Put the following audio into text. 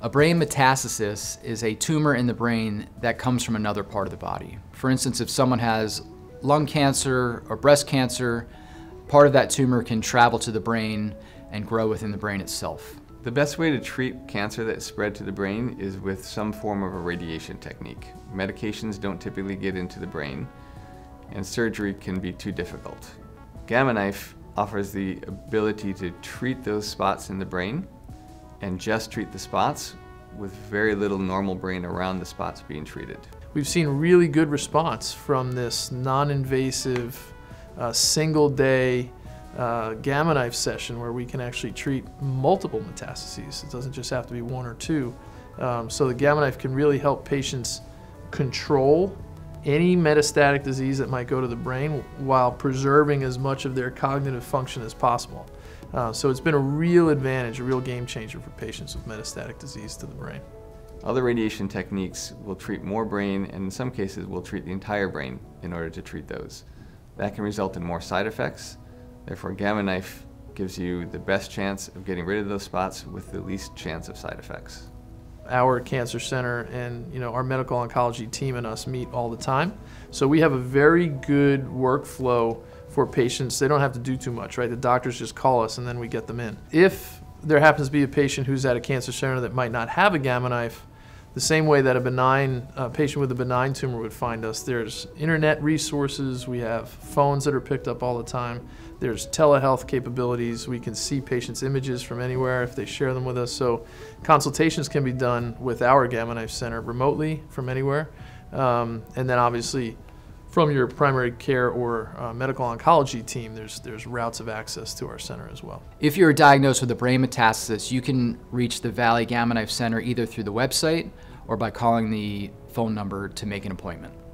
A brain metastasis is a tumor in the brain that comes from another part of the body. For instance, if someone has lung cancer or breast cancer, part of that tumor can travel to the brain and grow within the brain itself. The best way to treat cancer that's spread to the brain is with some form of a radiation technique. Medications don't typically get into the brain, and surgery can be too difficult. Gamma Knife offers the ability to treat those spots in the brain and just treat the spots with very little normal brain around the spots being treated. We've seen really good response from this non-invasive, single-day Gamma Knife session where we can actually treat multiple metastases. It doesn't just have to be one or two. So the Gamma Knife can really help patients control any metastatic disease that might go to the brain while preserving as much of their cognitive function as possible. So it's been a real advantage, a real game changer for patients with metastatic disease to the brain. Other radiation techniques will treat more brain, and in some cases will treat the entire brain in order to treat those. That can result in more side effects. Therefore, Gamma Knife gives you the best chance of getting rid of those spots with the least chance of side effects. Our cancer center and our medical oncology team and us meet all the time. So we have a very good workflow for patients. They don't have to do too much, right? The doctors just call us and then we get them in. If there happens to be a patient who's at a cancer center that might not have a Gamma Knife, the same way that a benign patient with a benign tumor would find us, there's internet resources, we have phones that are picked up all the time, there's telehealth capabilities, we can see patients' images from anywhere if they share them with us, so consultations can be done with our Gamma Knife Center remotely from anywhere, and then obviously from your primary care or medical oncology team, there's routes of access to our center as well. If you're diagnosed with a brain metastasis, you can reach the Valley Gamma Knife Center either through the website or by calling the phone number to make an appointment.